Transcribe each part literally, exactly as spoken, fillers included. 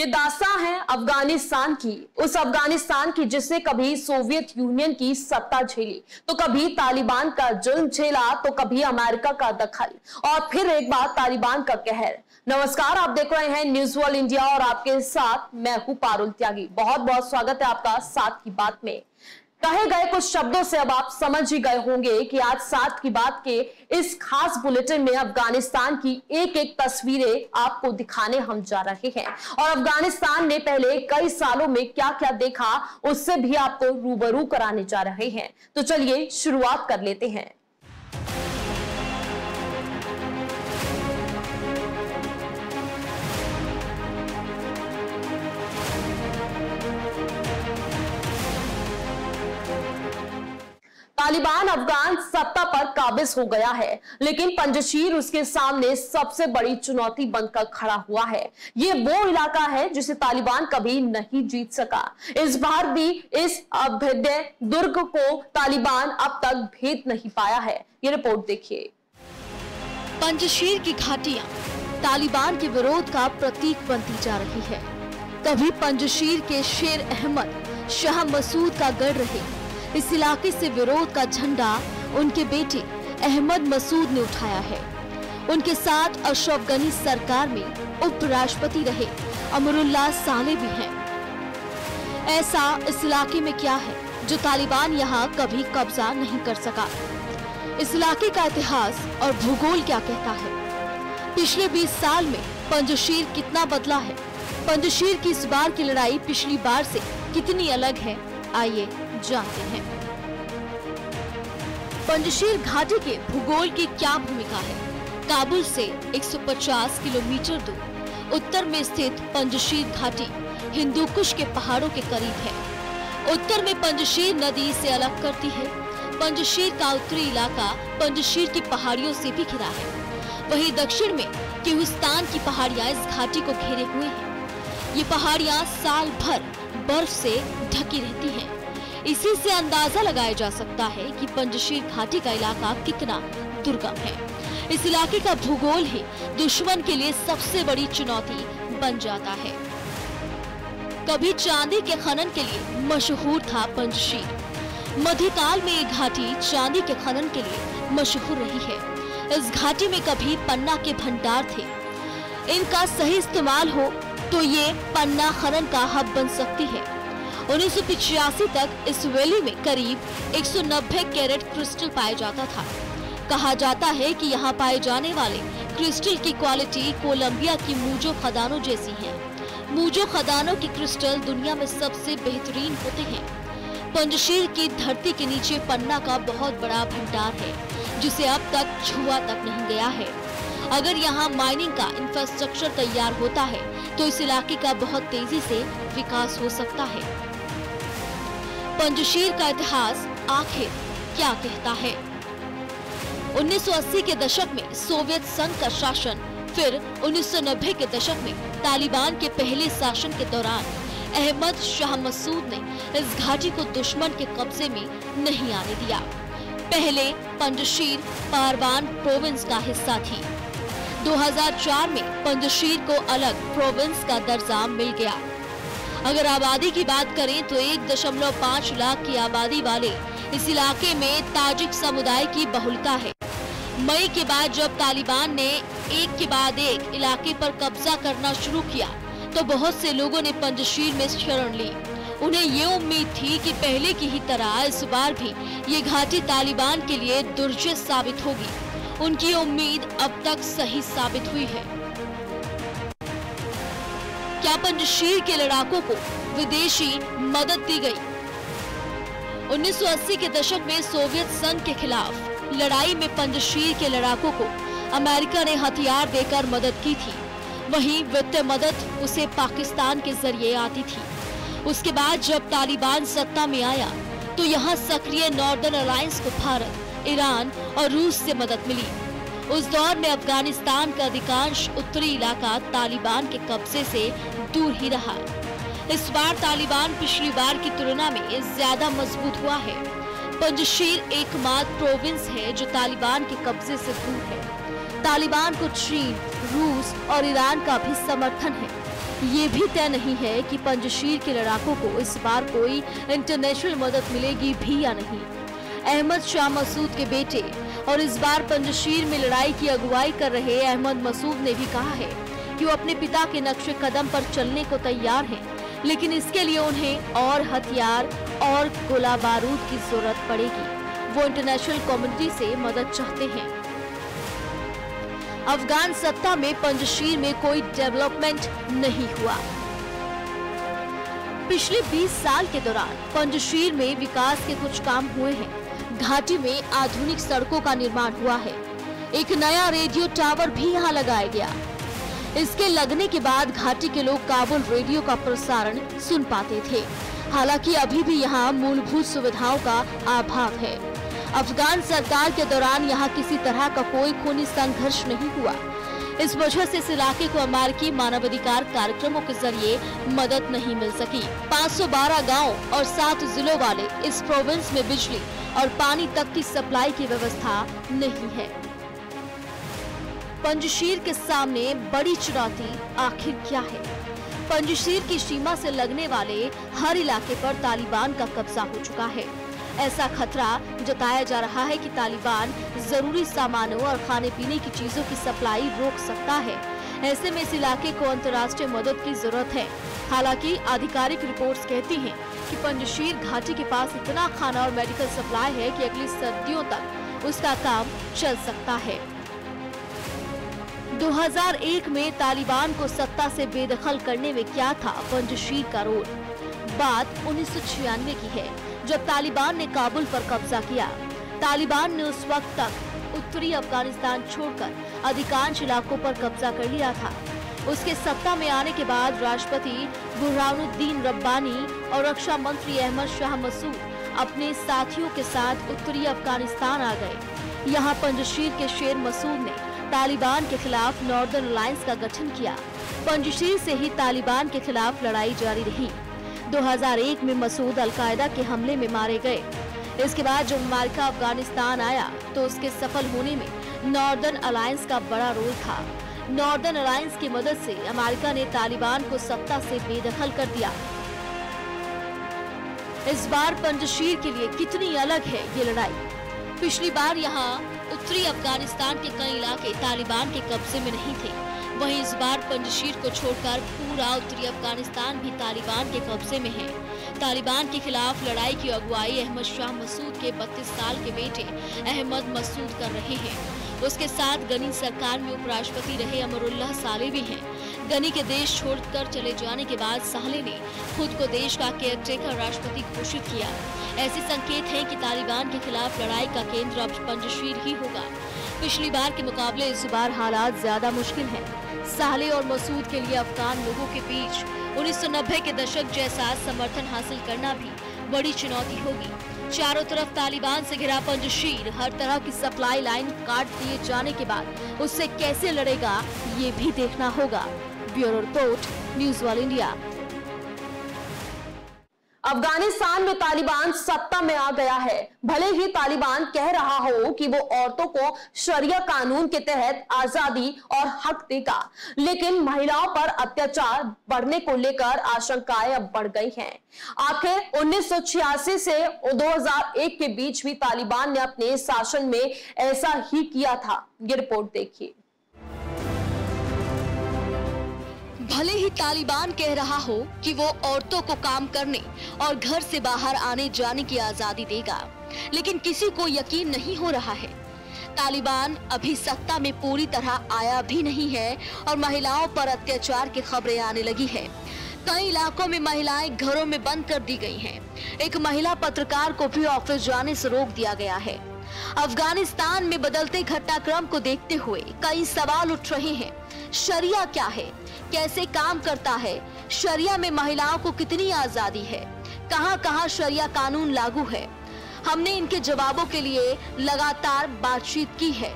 ये दास्तां है अफगानिस्तान की, उस अफगानिस्तान की जिसने कभी सोवियत यूनियन की सत्ता झेली, तो कभी तालिबान का जुल्म झेला, तो कभी अमेरिका का दखल और फिर एक बार तालिबान का कहर। नमस्कार, आप देख रहे हैं न्यूज वर्ल्ड इंडिया और आपके साथ मैं हूं पारुल त्यागी। बहुत बहुत स्वागत है आपका सात की बात में। कहे गए कुछ शब्दों से अब आप समझ ही गए होंगे कि आज सात की बात के इस खास बुलेटिन में अफगानिस्तान की एक एक तस्वीरें आपको दिखाने हम जा रहे हैं और अफगानिस्तान ने पहले कई सालों में क्या क्या देखा उससे भी आपको रूबरू कराने जा रहे हैं। तो चलिए शुरुआत कर लेते हैं। तालिबान अफगान सत्ता पर काबिज हो गया है, लेकिन पंजशीर उसके सामने सबसे बड़ी चुनौती बनकर खड़ा हुआ है। ये वो इलाका है जिसे तालिबान कभी नहीं जीत सका। इस बार भी इस अभेद्य दुर्ग को तालिबान अब तक भेद नहीं पाया है। ये रिपोर्ट देखिए। पंजशीर की घाटियां तालिबान के विरोध का प्रतीक बनती जा रही है। कभी पंजशीर के शेर अहमद शाह मसूद का गढ़ रहे इस इलाके से विरोध का झंडा उनके बेटे अहमद मसूद ने उठाया है। उनके साथ अशरफ गनी सरकार में उपराष्ट्रपति रहे अमरुल्लाह साले भी हैं। ऐसा इस इलाके में क्या है जो तालिबान यहाँ कभी कब्जा नहीं कर सका? इस इलाके का इतिहास और भूगोल क्या कहता है? पिछले बीस साल में पंजशीर कितना बदला है? पंजशीर की इस बार की लड़ाई पिछली बार से कितनी अलग है, आइए जानते हैं। पंजशीर घाटी के भूगोल की क्या भूमिका है? काबुल से एक सौ पचास किलोमीटर दूर उत्तर में स्थित पंजशीर घाटी हिंदू कुश के पहाड़ों के करीब है। उत्तर में पंजशीर नदी से अलग करती है। पंजशीर का उत्तरी इलाका पंजशीर की पहाड़ियों से भी घिरा है। वहीं दक्षिण में किर्गिस्तान की पहाड़ियां इस घाटी को घेरे हुए हैं। ये पहाड़ियां साल भर बर्फ से ढकी रहती हैं। इसी से अंदाजा लगाया जा सकता है कि पंजशीर घाटी का इलाका कितना दुर्गम है। इस इलाके का भूगोल ही दुश्मन के लिए सबसे बड़ी चुनौती बन जाता है। कभी चांदी के खनन के लिए मशहूर था पंजशीर। मध्यकाल में ये घाटी चांदी के खनन के लिए मशहूर रही है। इस घाटी में कभी पन्ना के भंडार थे। इनका सही इस्तेमाल हो तो ये पन्ना खनन का हब बन सकती है। उन्नीस सौ पिचासी तक इस वैली में करीब एक सौ नब्बे कैरेट क्रिस्टल पाया जाता था। कहा जाता है कि यहाँ पाए जाने वाले क्रिस्टल की क्वालिटी कोलंबिया की मूजो खदानों जैसी है। मूजो खदानों के क्रिस्टल दुनिया में सबसे बेहतरीन होते हैं। पंजशीर की धरती के नीचे पन्ना का बहुत बड़ा भंडार है जिसे अब तक छुआ तक नहीं गया है। अगर यहाँ माइनिंग का इंफ्रास्ट्रक्चर तैयार होता है तो इस इलाके का बहुत तेजी से विकास हो सकता है। पंजशीर का इतिहास आखिर क्या कहता है? उन्नीस सौ अस्सी के दशक में सोवियत संघ का शासन, फिर उन्नीस सौ नब्बे के दशक में तालिबान के पहले शासन के दौरान अहमद शाह मसूद ने इस घाटी को दुश्मन के कब्जे में नहीं आने दिया। पहले पंजशीर पारवान प्रोविंस का हिस्सा थी। दो हज़ार चार में पंजशीर को अलग प्रोविंस का दर्जा मिल गया। अगर आबादी की बात करें तो एक दशमलव पाँच लाख की आबादी वाले इस इलाके में ताजिक समुदाय की बहुलता है। मई के बाद जब तालिबान ने एक के बाद एक इलाके पर कब्जा करना शुरू किया तो बहुत से लोगों ने पंजशीर में शरण ली। उन्हें ये उम्मीद थी कि पहले की ही तरह इस बार भी ये घाटी तालिबान के लिए दुर्जय साबित होगी। उनकी उम्मीद अब तक सही साबित हुई है। क्या पंजशीर के लड़ाकों को विदेशी मदद दी गई? उन्नीस सौ अस्सी के दशक में सोवियत संघ के खिलाफ लड़ाई में पंजशीर के लड़ाकों को अमेरिका ने हथियार देकर मदद की थी। वहीं वित्तीय मदद उसे पाकिस्तान के जरिए आती थी। उसके बाद जब तालिबान सत्ता में आया तो यहाँ सक्रिय नॉर्दर्न अलायंस को भारत, ईरान और रूस से मदद मिली। उस दौर में अफगानिस्तान का अधिकांश उत्तरी इलाका तालिबान के कब्जे से दूर ही रहा। इस बार तालिबान पिछली बार की तुलना में ज्यादा मजबूत हुआ है। पंजशीर एकमात्र प्रोविंस है जो तालिबान के कब्जे से दूर है। तालिबान को चीन, रूस और ईरान का भी समर्थन है। ये भी तय नहीं है कि पंजशीर के लड़ाकों को इस बार कोई इंटरनेशनल मदद मिलेगी भी या नहीं। अहमद शाह मसूद के बेटे और इस बार पंजशीर में लड़ाई की अगुवाई कर रहे अहमद मसूद ने भी कहा है कि वो अपने पिता के नक्शे कदम पर चलने को तैयार हैं, लेकिन इसके लिए उन्हें और हथियार और गोला बारूद की जरूरत पड़ेगी। वो इंटरनेशनल कम्युनिटी से मदद चाहते हैं। अफगान सत्ता में पंजशीर में कोई डेवलपमेंट नहीं हुआ। पिछले बीस साल के दौरान पंजशीर में विकास के कुछ काम हुए हैं। घाटी में आधुनिक सड़कों का निर्माण हुआ है। एक नया रेडियो टावर भी यहाँ लगाया गया। इसके लगने के बाद घाटी के लोग काबुल रेडियो का प्रसारण सुन पाते थे। हालांकि अभी भी यहाँ मूलभूत सुविधाओं का अभाव है। अफगान सरकार के दौरान यहाँ किसी तरह का कोई खूनी संघर्ष नहीं हुआ। इस वजह से इस इलाके को अमेरिकी मानवाधिकार कार्यक्रमों के जरिए मदद नहीं मिल सकी। पाँच सौ बारह गांव और सात जिलों वाले इस प्रोविंस में बिजली और पानी तक की सप्लाई की व्यवस्था नहीं है। पंजशीर के सामने बड़ी चुनौती आखिर क्या है? पंजशीर की सीमा से लगने वाले हर इलाके पर तालिबान का कब्जा हो चुका है। ऐसा खतरा जताया जा रहा है कि तालिबान जरूरी सामानों और खाने पीने की चीजों की सप्लाई रोक सकता है। ऐसे में इस इलाके को अंतर्राष्ट्रीय मदद की जरूरत है। हालांकि आधिकारिक रिपोर्ट्स कहती हैं कि पंजशीर घाटी के पास इतना खाना और मेडिकल सप्लाई है कि अगली सदियों तक उसका काम चल सकता है। दो हज़ार एक में तालिबान को सत्ता से बेदखल करने में क्या था पंजशीर का रोल? बात उन्नीस सौ छियानवे की है, जब तालिबान ने काबुल पर कब्जा किया। तालिबान ने उस वक्त तक उत्तरी अफगानिस्तान छोड़कर अधिकांश इलाकों पर कब्जा कर लिया था। उसके सत्ता में आने के बाद राष्ट्रपति बुरहानुद्दीन रब्बानी और रक्षा मंत्री अहमद शाह मसूद अपने साथियों के साथ उत्तरी अफगानिस्तान आ गए। यहाँ पंजशीर के शेर मसूद ने तालिबान के खिलाफ नॉर्दर्न अलायंस का गठन किया। पंजशीर से ही तालिबान के खिलाफ लड़ाई जारी रही। दो हज़ार एक में मसूद अलकायदा के हमले में मारे गए। इसके बाद जब अमेरिका अफगानिस्तान आया तो उसके सफल होने में नॉर्दर्न अलायंस का बड़ा रोल था। नॉर्दर्न अलायंस की मदद से अमेरिका ने तालिबान को सत्ता से बेदखल कर दिया। इस बार पंजशीर के लिए कितनी अलग है ये लड़ाई? पिछली बार यहाँ उत्तरी अफगानिस्तान के कई इलाके तालिबान के कब्जे में नहीं थे। वहीं इस बार पंजशीर को छोड़कर पूरा उत्तरी अफगानिस्तान भी तालिबान के कब्जे में है। तालिबान के खिलाफ लड़ाई की अगुवाई अहमद शाह मसूद के बत्तीस साल के बेटे अहमद मसूद कर रहे हैं। उसके साथ गनी सरकार में उपराष्ट्रपति रहे अमरुल्लाह साले भी हैं। गनी के देश छोड़कर चले जाने के बाद साले ने खुद को देश का केयरटेकर राष्ट्रपति घोषित किया। ऐसे संकेत हैं कि तालिबान के खिलाफ लड़ाई का केंद्र अब पंजशीर ही होगा। पिछली बार के मुकाबले इस बार हालात ज्यादा मुश्किल हैं। साले और मसूद के लिए अफगान लोगों के बीच उन्नीस सौ नब्बे के दशक जैसा समर्थन हासिल करना भी बड़ी चुनौती होगी। चारों तरफ तालिबान से घिरा पंजशीर हर तरह की सप्लाई लाइन काट दिए जाने के बाद उससे कैसे लड़ेगा ये भी देखना होगा। Bureau report, news world India. Afghanistan में तालिबान सत्ता में आ गया है। भले ही तालिबान कह रहा हो कि वो औरतों को शरिया कानून के तहत आजादी और हक देगा, लेकिन महिलाओं पर अत्याचार बढ़ने को लेकर आशंकाएं अब बढ़ गई हैं। आखिर उन्नीस सौ छियासी से दो हज़ार एक के बीच भी तालिबान ने अपने शासन में ऐसा ही किया था। ये रिपोर्ट देखिए। भले ही तालिबान कह रहा हो कि वो औरतों को काम करने और घर से बाहर आने जाने की आजादी देगा, लेकिन किसी को यकीन नहीं हो रहा है। तालिबान अभी सत्ता में पूरी तरह आया भी नहीं है और महिलाओं पर अत्याचार की खबरें आने लगी है। कई इलाकों में महिलाएं घरों में बंद कर दी गई हैं। एक महिला पत्रकार को भी ऑफिस जाने से रोक दिया गया है। अफगानिस्तान में बदलते घटनाक्रम को देखते हुए कई सवाल उठ रहे हैं। शरिया क्या है? कैसे काम करता है? शरिया में महिलाओं को कितनी आजादी है? कहां कहां शरिया कानून लागू है? हमने इनके जवाबों के लिए लगातार बातचीत की है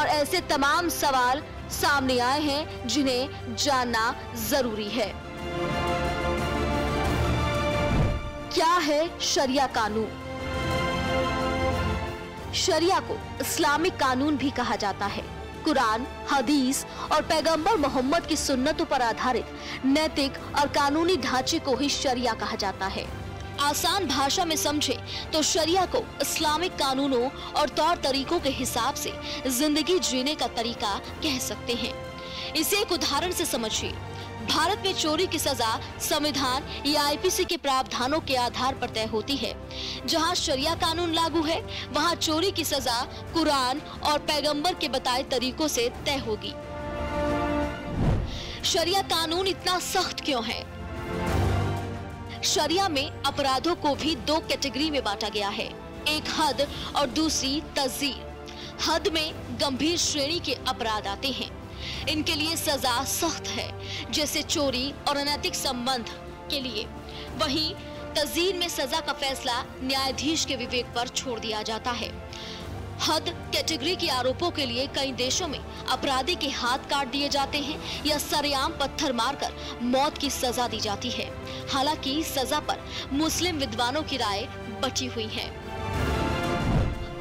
और ऐसे तमाम सवाल सामने आए हैं जिन्हें जानना जरूरी है। क्या है शरिया कानून? शरिया को इस्लामिक कानून भी कहा जाता है। कुरान, हदीस और पैगंबर मोहम्मद की सुन्नतों पर आधारित नैतिक और कानूनी ढांचे को ही शरिया कहा जाता है। आसान भाषा में समझे तो शरिया को इस्लामिक कानूनों और तौर तरीकों के हिसाब से जिंदगी जीने का तरीका कह सकते हैं। इसे एक उदाहरण से समझिए। भारत में चोरी की सजा संविधान या आईपीसी के प्रावधानों के आधार पर तय होती है। जहां शरिया कानून लागू है, वहां चोरी की सजा कुरान और पैगंबर के बताए तरीकों से तय होगी। शरिया कानून इतना सख्त क्यों है? शरिया में अपराधों को भी दो कैटेगरी में बांटा गया है, एक हद और दूसरी तज़ीर। हद में गंभीर श्रेणी के अपराध आते हैं, इनके लिए सजा सख्त है, जैसे चोरी और अनैतिक संबंध के लिए। वहीं तज़ीर में सजा का फैसला न्यायाधीश के विवेक पर छोड़ दिया जाता है। हद कैटेगरी के आरोपों के लिए कई देशों में अपराधी के हाथ काट दिए जाते हैं या सरेआम पत्थर मारकर मौत की सजा दी जाती है। हालांकि सजा पर मुस्लिम विद्वानों की राय बटी हुई है।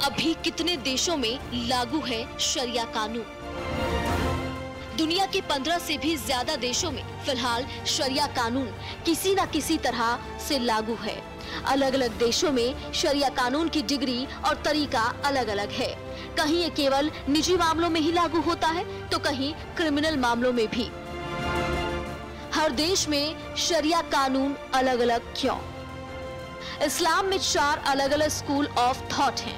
अभी कितने देशों में लागू है शरिया कानून? दुनिया के पंद्रह से भी ज्यादा देशों में फिलहाल शरिया कानून किसी न किसी तरह से लागू है। अलग अलग देशों में शरिया कानून की डिग्री और तरीका अलग अलग है। कहीं ये केवल निजी मामलों में ही लागू होता है तो कहीं क्रिमिनल मामलों में भी। हर देश में शरिया कानून अलग अलग क्यों? इस्लाम में चार अलग अलग स्कूल ऑफ थॉट हैं।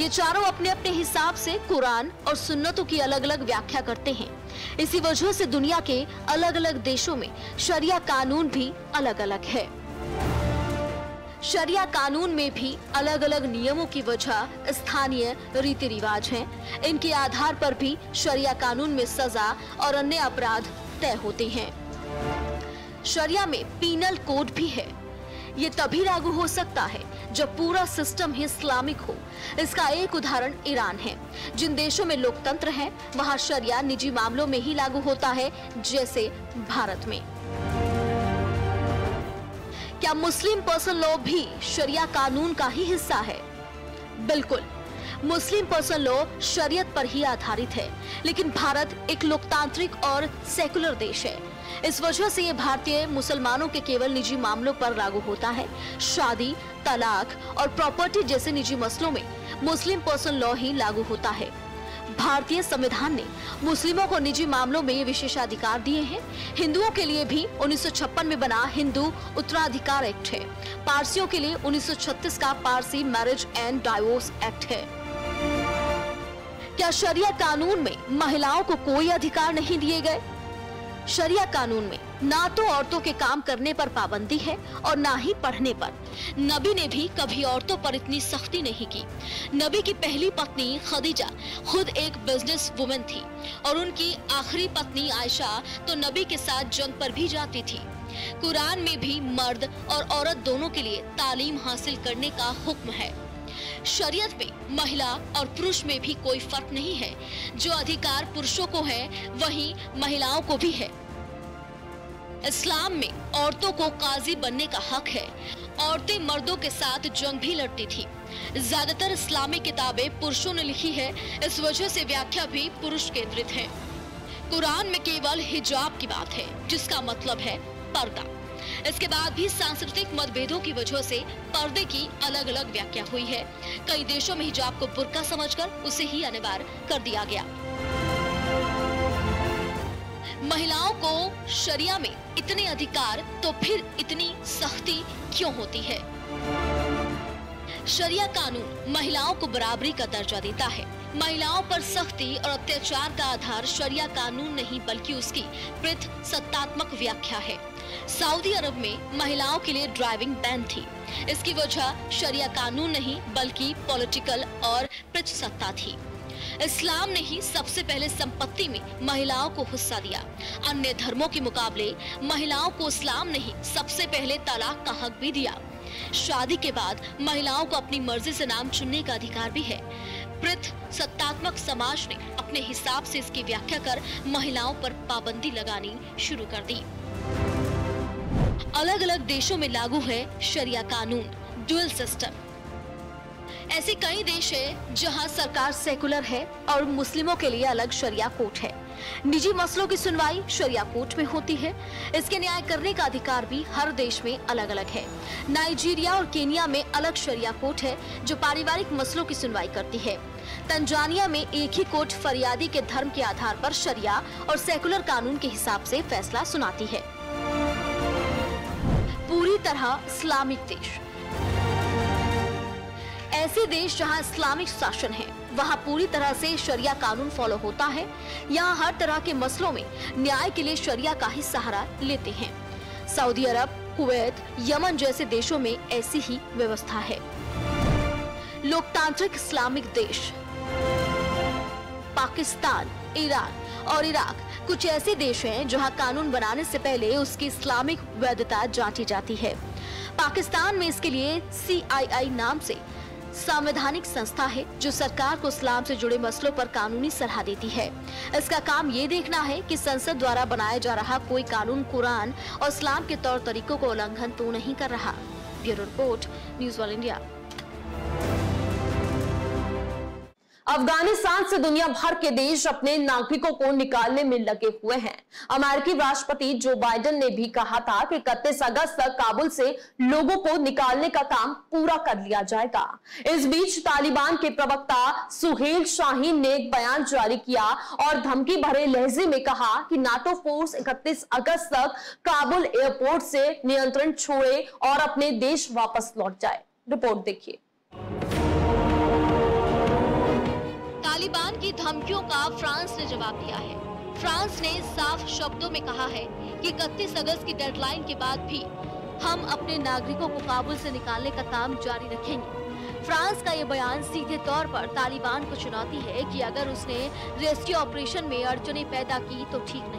ये चारों अपने अपने हिसाब से कुरान और सुन्नतों की अलग अलग व्याख्या करते हैं। इसी वजह से दुनिया के अलग अलग देशों में शरिया कानून भी अलग अलग है। शरिया कानून में भी अलग अलग नियमों की वजह स्थानीय रीति रिवाज हैं। इनके आधार पर भी शरिया कानून में सजा और अन्य अपराध तय होते हैं। शरिया में पीनल कोड भी है। ये तभी लागू हो सकता है जब पूरा सिस्टम ही इस्लामिक हो। इसका एक उदाहरण ईरान है। जिन देशों में लोकतंत्र है वहां शरिया निजी मामलों में ही लागू होता है, जैसे भारत में। क्या मुस्लिम पर्सनल लॉ भी शरिया कानून का ही हिस्सा है? बिल्कुल, मुस्लिम पर्सनल लॉ शरीयत पर ही आधारित है, लेकिन भारत एक लोकतांत्रिक और सेकुलर देश है। इस वजह से ये भारतीय मुसलमानों के केवल निजी मामलों पर लागू होता है। शादी, तलाक और प्रॉपर्टी जैसे निजी मसलों में मुस्लिम पर्सनल लॉ ही लागू होता है। भारतीय संविधान ने मुस्लिमों को निजी मामलों में ये विशेषाधिकार दिए हैं। हिंदुओं के लिए भी उन्नीस सौ छप्पन में बना हिंदू उत्तराधिकार एक्ट है। पारसियों के लिए उन्नीस सौ छत्तीस का Parsi marriage and divorce act है। क्या शरिया कानून में महिलाओं को कोई अधिकार नहीं दिए गए? शरिया कानून में ना तो औरतों के काम करने पर पाबंदी है और ना ही पढ़ने पर। नबी ने भी कभी औरतों पर इतनी सख्ती नहीं की। नबी की पहली पत्नी खदीजा खुद एक बिजनेस वुमेन थी और उनकी आखिरी पत्नी आयशा तो नबी के साथ जंग पर भी जाती थी। कुरान में भी मर्द और औरत दोनों के लिए तालीम हासिल करने का हुक्म है। शरीयत में महिला और पुरुष में भी कोई फर्क नहीं है। जो अधिकार पुरुषों को है वही महिलाओं को भी है। इस्लाम में औरतों को काजी बनने का हक है। औरतें मर्दों के साथ जंग भी लड़ती थी। ज्यादातर इस्लामी किताबें पुरुषों ने लिखी है, इस वजह से व्याख्या भी पुरुष केंद्रित है। कुरान में केवल हिजाब की बात है, जिसका मतलब है पर्दा। इसके बाद भी सांस्कृतिक मतभेदों की वजह से पर्दे की अलग अलग व्याख्या हुई है। कई देशों में हिजाब को बुर्का समझकर उसे ही अनिवार्य कर दिया गया। महिलाओं को शरिया में इतने अधिकार तो फिर इतनी सख्ती क्यों होती है? शरिया कानून महिलाओं को बराबरी का दर्जा देता है। महिलाओं पर सख्ती और अत्याचार का आधार शरिया कानून नहीं बल्कि उसकी पृथक सत्तात्मक व्याख्या है। सऊदी अरब में महिलाओं के लिए ड्राइविंग बैन थी। इसकी वजह शरिया कानून नहीं बल्कि पॉलिटिकल और पृथक सत्ता थी। इस्लाम ने ही सबसे पहले संपत्ति में महिलाओं को हिस्सा दिया। अन्य धर्मों के मुकाबले महिलाओं को इस्लाम ने ही सबसे पहले तलाक का हक भी दिया। शादी के बाद महिलाओं को अपनी मर्जी से नाम चुनने का अधिकार भी है। पृथक सत्तात्मक समाज ने अपने हिसाब से इसकी व्याख्या कर महिलाओं पर पाबंदी लगानी शुरू कर दी। अलग अलग देशों में लागू है शरिया कानून, ड्यूल सिस्टम। ऐसे कई देश हैं जहां सरकार सेकुलर है और मुस्लिमों के लिए अलग शरिया कोर्ट है। निजी मसलों की सुनवाई शरिया कोर्ट में होती है। इसके न्याय करने का अधिकार भी हर देश में अलग अलग है। नाइजीरिया और केनिया में अलग शरिया कोर्ट है जो पारिवारिक मसलों की सुनवाई करती है। तंजानिया में एक ही कोर्ट फरियादी के धर्म के आधार पर शरिया और सेकुलर कानून के हिसाब से फैसला सुनाती है। पूरी तरह इस्लामिक देश, ऐसे देश जहां इस्लामिक शासन है वहां पूरी तरह से शरिया कानून फॉलो होता है। यहां हर तरह के मसलों में न्याय के लिए शरिया का ही सहारा लेते हैं। सऊदी अरब, कुवैत, यमन जैसे देशों में ऐसी ही व्यवस्था है। लोकतांत्रिक इस्लामिक देश पाकिस्तान, ईरान और इराक कुछ ऐसे देश हैं जहां कानून बनाने से पहले उसकी इस्लामिक वैधता जांची जाती है। पाकिस्तान में इसके लिए सी आई आई नाम से संवैधानिक संस्था है जो सरकार को इस्लाम से जुड़े मसलों पर कानूनी सलाह देती है। इसका काम ये देखना है कि संसद द्वारा बनाया जा रहा कोई कानून कुरान और इस्लाम के तौर तरीकों को उल्लंघन तो नहीं कर रहा। Bureau report, news world India. Afghanistan से दुनिया भर के देश अपने नागरिकों को निकालने में लगे हुए हैं। अमेरिकी राष्ट्रपति जो बाइडेन ने भी कहा था कि इकतीस अगस्त तक काबुल से लोगों को निकालने का काम पूरा कर लिया जाएगा। इस बीच तालिबान के प्रवक्ता सुहेल शाहीन ने एक बयान जारी किया और धमकी भरे लहजे में कहा कि नाटो फोर्स इकतीस अगस्त तक काबुल एयरपोर्ट से नियंत्रण छोड़े और अपने देश वापस लौट जाए। रिपोर्ट देखिए। तालिबान की धमकियों का फ्रांस ने जवाब दिया है। फ्रांस ने साफ शब्दों में कहा है कि इकतीस अगस्त की डेडलाइन के बाद भी हम अपने नागरिकों को काबुल से निकालने का काम जारी रखेंगे। फ्रांस का ये बयान सीधे तौर पर तालिबान को चुनौती है कि अगर उसने रेस्क्यू ऑपरेशन में अड़चने पैदा की तो ठीक नहीं होगा।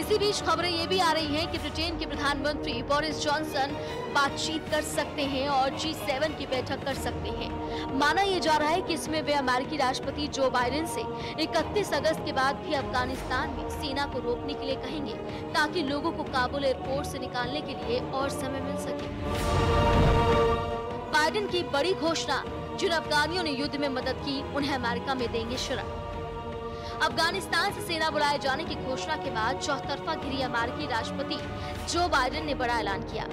इसी बीच खबरें ये भी आ रही है कि ब्रिटेन के प्रधानमंत्री बोरिस जॉनसन बातचीत कर सकते हैं और जी सेवन की बैठक कर सकते हैं। माना यह जा रहा है कि इसमें वे अमेरिकी राष्ट्रपति जो बाइडेन से इकतीस अगस्त के बाद भी अफगानिस्तान में सेना को रोकने के लिए कहेंगे ताकि लोगों को काबुल एयरपोर्ट से निकालने के लिए और समय मिल सके। बाइडेन की बड़ी घोषणा, जिन अफगानियों ने युद्ध में मदद की उन्हें अमेरिका में देंगे शरण। अफगानिस्तान से सेना बुलाए जाने की घोषणा के बाद चौतरफा घिरी अमेरिकी राष्ट्रपति जो बाइडेन ने बड़ा ऐलान किया।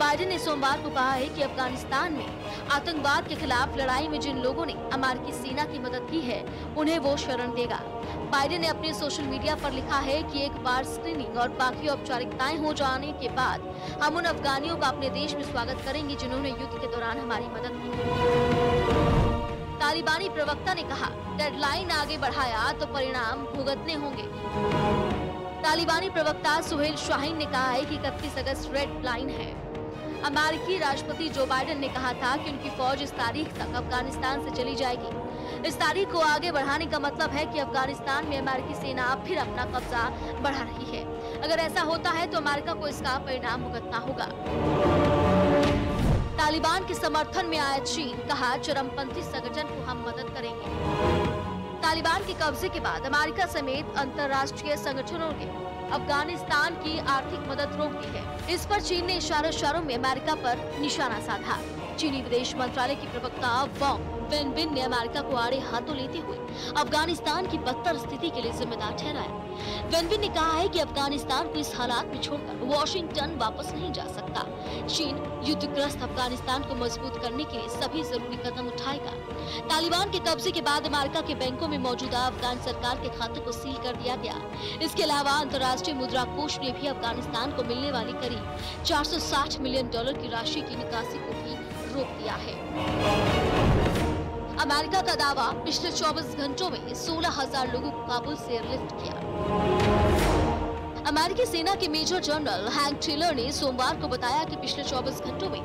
बाइडेन ने सोमवार को कहा है कि अफगानिस्तान में आतंकवाद के खिलाफ लड़ाई में जिन लोगों ने अमेरिकी सेना की मदद की है उन्हें वो शरण देगा। बाइडेन ने अपने सोशल मीडिया पर लिखा है कि एक बार स्क्रीनिंग और बाकी औपचारिकताएं हो जाने के बाद हम उन अफगानियों का अपने देश में स्वागत करेंगे जिन्होंने युद्ध के दौरान हमारी मदद की। तालिबानी प्रवक्ता ने कहा, डेडलाइन आगे बढ़ाया तो परिणाम भुगतने होंगे। तालिबानी प्रवक्ता सुहेल शाहीन ने कहा है कि इकतीस अगस्त रेड लाइन है। अमेरिकी राष्ट्रपति जो बाइडेन ने कहा था कि उनकी फौज इस तारीख तक अफगानिस्तान से चली जाएगी। इस तारीख को आगे बढ़ाने का मतलब है कि अफगानिस्तान में अमेरिकी सेना फिर अपना कब्जा बढ़ा रही है। अगर ऐसा होता है तो अमेरिका को इसका परिणाम भुगतना होगा। तालिबान के समर्थन में आया चीन, कहा चरमपंथी संगठन को हम मदद करेंगे। तालिबान के कब्जे के बाद अमेरिका समेत अंतर्राष्ट्रीय संगठनों ने अफगानिस्तान की आर्थिक मदद रोक दी है। इस पर चीन ने इशारों इशारों में अमेरिका पर निशाना साधा। चीनी विदेश मंत्रालय की प्रवक्ता वांग वेनबिन ने अमेरिका को आड़े हाथों लेते हुए अफगानिस्तान की बदतर स्थिति के लिए जिम्मेदार ठहराया। वेनबिन ने कहा है कि अफगानिस्तान को इस हालात में छोड़कर वॉशिंगटन वापस नहीं जा सकता। चीन युद्धग्रस्त अफगानिस्तान को मजबूत करने के लिए सभी जरूरी कदम उठाएगा। तालिबान के कब्जे के बाद अमेरिका के बैंकों में मौजूदा अफगान सरकार के खातों को सील कर दिया गया। इसके अलावा अंतर्राष्ट्रीय मुद्रा कोष ने भी अफगानिस्तान को मिलने वाली करीब चार सौ साठ मिलियन डॉलर की राशि की निकासी को भी रोक दिया है। अमेरिका का दावा, पिछले चौबीस घंटों में सोलह हजार लोगों को काबुल से एयरलिफ्ट किया। अमेरिकी सेना के मेजर जनरल हैंक ट्रिलर ने सोमवार को बताया कि पिछले चौबीस घंटों में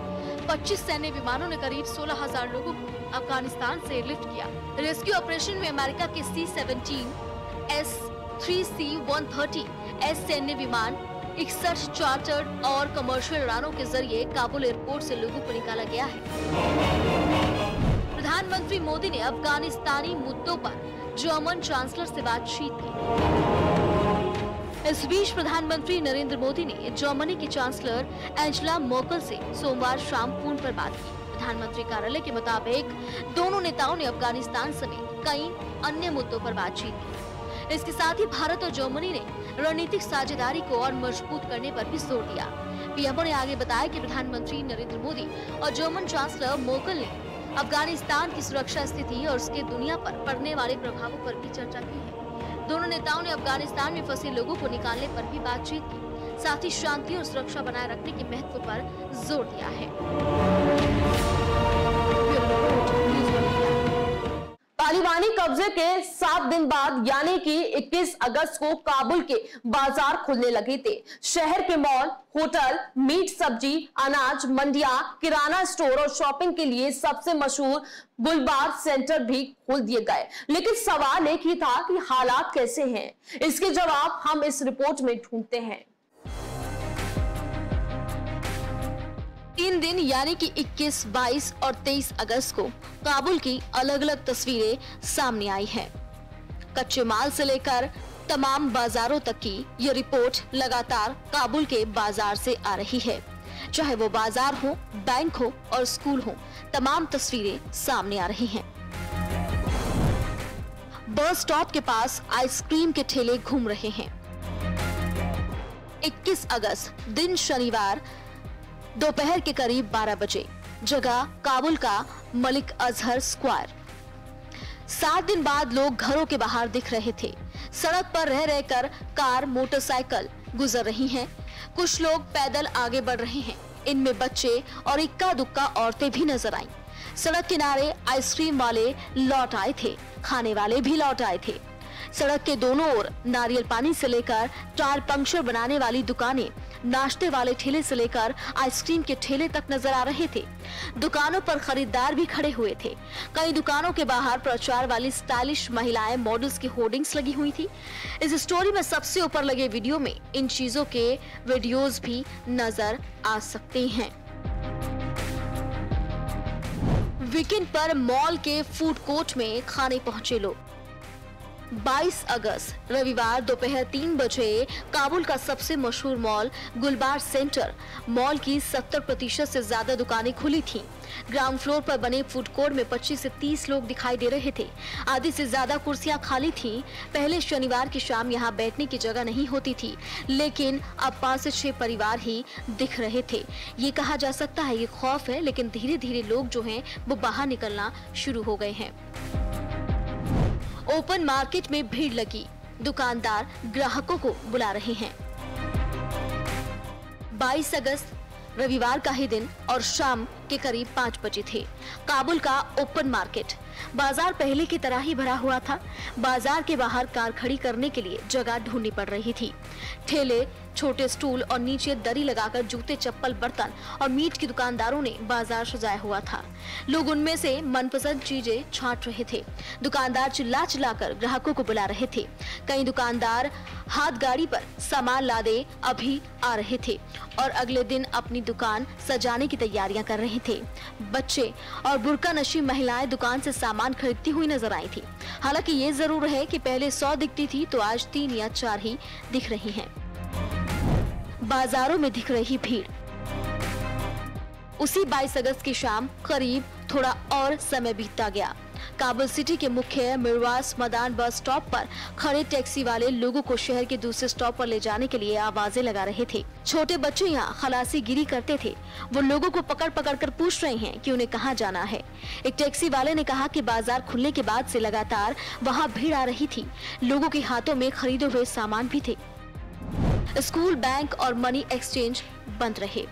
पच्चीस सैन्य विमानों ने करीब सोलह हजार लोगों को अफगानिस्तान से एयरलिफ्ट किया। रेस्क्यू ऑपरेशन में अमेरिका के C seventeen, S three C one thirty, S सैन्य विमान, इकसठ चार्टर्ड और कमर्शियल उड़ानों के जरिए काबुल एयरपोर्ट से लोगों को निकाला गया है। प्रधानमंत्री मोदी ने अफगानिस्तानी मुद्दों पर जर्मन चांसलर से बातचीत की। इस बीच प्रधानमंत्री नरेंद्र मोदी ने जर्मनी की चांसलर एंजेला मर्केल से सोमवार शाम फोन पर बात की। प्रधानमंत्री कार्यालय के मुताबिक दोनों नेताओं ने अफगानिस्तान समेत कई अन्य मुद्दों पर बातचीत की। इसके साथ ही भारत और जर्मनी ने रणनीतिक साझेदारी को और मजबूत करने पर भी जोर दिया। पीएमओ ने आगे बताया कि प्रधानमंत्री नरेंद्र मोदी और जर्मन चांसलर मर्केल ने अफगानिस्तान की सुरक्षा स्थिति और उसके दुनिया पर पड़ने वाले प्रभावों पर भी चर्चा की है। दोनों नेताओं ने अफगानिस्तान में फंसे लोगों को निकालने पर भी बातचीत की, साथ ही शांति और सुरक्षा बनाए रखने के महत्व पर जोर दिया है। तालिबानी कब्जे के सात दिन बाद यानी कि इक्कीस अगस्त को काबुल के बाजार खुलने लगे थे। शहर के मॉल, होटल, मीट, सब्जी, अनाज मंडिया, किराना स्टोर और शॉपिंग के लिए सबसे मशहूर गुलबार सेंटर भी खोल दिए गए। लेकिन सवाल एक ही था कि हालात कैसे हैं? इसके जवाब हम इस रिपोर्ट में ढूंढते हैं। तीन दिन यानी कि इक्कीस, बाईस और तेईस अगस्त को काबुल की अलग अलग तस्वीरें सामने आई हैं। कच्चे माल से लेकर तमाम बाजारों तक की ये रिपोर्ट लगातार काबुल के बाजार से आ रही है। चाहे वो बाजार हो, बैंक हो और स्कूल हो, तमाम तस्वीरें सामने आ रही हैं। बस स्टॉप के पास आइसक्रीम के ठेले घूम रहे हैं। इक्कीस अगस्त दिन शनिवार दोपहर के करीब बारह बजे, जगह काबुल का मलिक अजहर स्क्वायर। सात दिन बाद लोग घरों के बाहर दिख रहे थे। सड़क पर रह रहकर कार, मोटरसाइकिल गुजर रही हैं। कुछ लोग पैदल आगे बढ़ रहे हैं। इनमें बच्चे और इक्का दुक्का औरतें भी नजर आईं। सड़क किनारे आइसक्रीम वाले लौट आए थे, खाने वाले भी लौट आए थे। सड़क के दोनों ओर नारियल पानी से लेकर टायर पंक्चर बनाने वाली दुकानें, नाश्ते वाले ठेले से लेकर आइसक्रीम के ठेले तक नजर आ रहे थे। दुकानों पर खरीदार भी खड़े हुए थे। कई दुकानों के बाहर प्रचार वाली स्टाइलिश महिलाएं, मॉडल्स की होर्डिंग्स लगी हुई थी। इस स्टोरी में सबसे ऊपर लगे वीडियो में इन चीजों के वीडियोज भी नजर आ सकते हैं। वीकेंड पर मॉल के फूड कोर्ट में खाने पहुंचे लोग। बाईस अगस्त रविवार दोपहर तीन बजे काबुल का सबसे मशहूर मॉल गुलबार सेंटर, मॉल की सत्तर प्रतिशत से ज्यादा दुकानें खुली थीं। ग्राउंड फ्लोर पर बने फूड कोर्ट में पच्चीस से तीस लोग दिखाई दे रहे थे। आधी से ज्यादा कुर्सियां खाली थीं। पहले शनिवार की शाम यहां बैठने की जगह नहीं होती थी, लेकिन अब पाँच से छह परिवार ही दिख रहे थे। ये कहा जा सकता है ये खौफ है, लेकिन धीरे धीरे लोग जो हैं वो बाहर निकलना शुरू हो गए हैं। ओपन मार्केट में भीड़ लगी। दुकानदार ग्राहकों को बुला रहे हैं। बाईस अगस्त रविवार का ही दिन और शाम के करीब पाँच बजे थे। काबुल का ओपन मार्केट बाजार पहले की तरह ही भरा हुआ था। बाजार के बाहर कार खड़ी करने के लिए जगह ढूंढनी पड़ रही थी। ठेले, छोटे स्टूल और नीचे दरी लगाकर जूते, चप्पल, बर्तन और मीट की दुकानदारों ने बाजार सजाया हुआ था। लोग उनमें से मनपसंद चीजें छांट रहे थे। दुकानदार चिल्ला चिल्लाकर ग्राहकों को बुला रहे थे। कई दुकानदार हाथ गाड़ी पर सामान लादे अभी आ रहे थे और अगले दिन अपनी दुकान सजाने की तैयारियां कर रहे थे। बच्चे और बुर्का नशी महिलाएं दुकान से सामान खरीदती हुई नजर आई थी। हालांकि ये जरूर है कि पहले सौ दिखती थी तो आज तीन या चार ही दिख रही हैं। बाजारों में दिख रही भीड़। उसी बाईस अगस्त की शाम करीब थोड़ा और समय बीतता गया। काबुल सिटी के मुख्य मिरवास मदान बस स्टॉप पर खड़े टैक्सी वाले लोगों को शहर के दूसरे स्टॉप पर ले जाने के लिए आवाजें लगा रहे थे। छोटे बच्चे यहाँ खलासी गिरी करते थे। वो लोगों को पकड़ पकड़ कर पूछ रहे हैं कि उन्हें कहाँ जाना है। एक टैक्सी वाले ने कहा कि बाजार खुलने के बाद से लगातार वहाँ भीड़ आ रही थी। लोगों के हाथों में खरीदे हुए सामान भी थे। स्कूल, बैंक और मनी एक्सचेंज बंद रहे।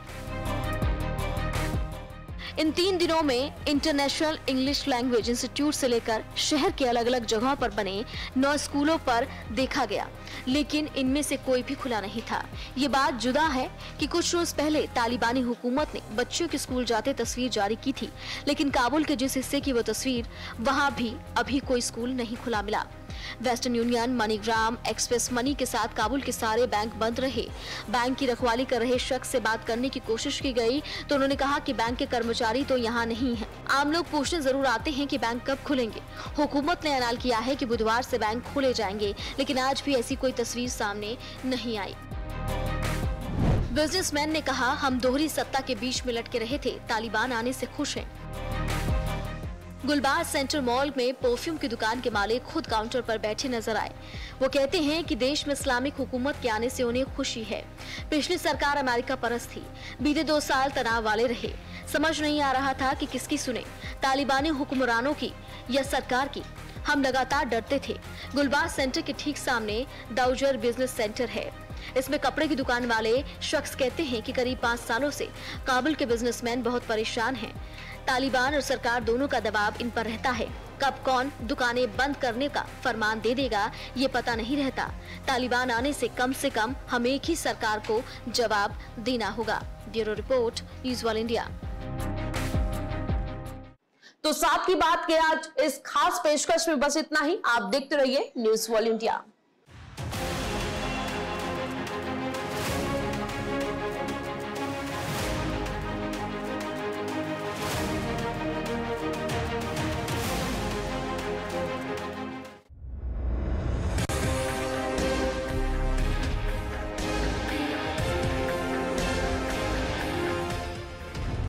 इन तीन दिनों में इंटरनेशनल इंग्लिश लैंग्वेज इंस्टीट्यूट से लेकर शहर के अलग अलग जगहों पर बने नौ स्कूलों पर देखा गया, लेकिन इनमें से कोई भी खुला नहीं था। ये बात जुदा है कि कुछ रोज पहले तालिबानी हुकूमत ने बच्चों के स्कूल जाते तस्वीर जारी की थी, लेकिन काबुल के जिस हिस्से की वो तस्वीर, वहाँ भी अभी कोई स्कूल नहीं खुला मिला। Western Union, MoneyGram, Express money के साथ काबुल के सारे बैंक बंद रहे। बैंक की रखवाली कर रहे शख्स से बात करने की कोशिश की गई तो उन्होंने कहा कि बैंक के कर्मचारी तो यहाँ नहीं हैं। आम लोग पूछने जरूर आते हैं कि बैंक कब खुलेंगे। हुकूमत ने ऐलान किया है कि बुधवार से बैंक खोले जाएंगे, लेकिन आज भी ऐसी कोई तस्वीर सामने नहीं आई। बिजनेसमैन ने कहा, हम दोहरी सत्ता के बीच में लटके रहे थे, तालिबान आने से खुश हैं। गुलबहार सेंटर मॉल में परफ्यूम की दुकान के मालिक खुद काउंटर पर बैठे नजर आए। वो कहते हैं कि देश में इस्लामिक हुकूमत के आने से उन्हें खुशी है। पिछली सरकार अमेरिका परस्त थी, बीते दो साल तनाव वाले रहे, समझ नहीं आ रहा था कि किसकी सुने, तालिबानी हुक्मरानों की या सरकार की। हम लगातार डरते थे। गुलबहार सेंटर के ठीक सामने दाउजर बिजनेस सेंटर है। इसमें कपड़े की दुकान वाले शख्स कहते हैं कि करीब पाँच सालों से काबुल के बिजनेसमैन बहुत परेशान हैं। तालिबान और सरकार दोनों का दबाव इन पर रहता है। कब कौन दुकानें बंद करने का फरमान दे देगा, ये पता नहीं रहता। तालिबान आने से कम से कम हमें एक ही सरकार को जवाब देना होगा। Bureau report, news world India. तो साथ की बात के आज इस खास पेशकश में बस इतना ही। आप देखते रहिए न्यूज वर्ल्ड इंडिया।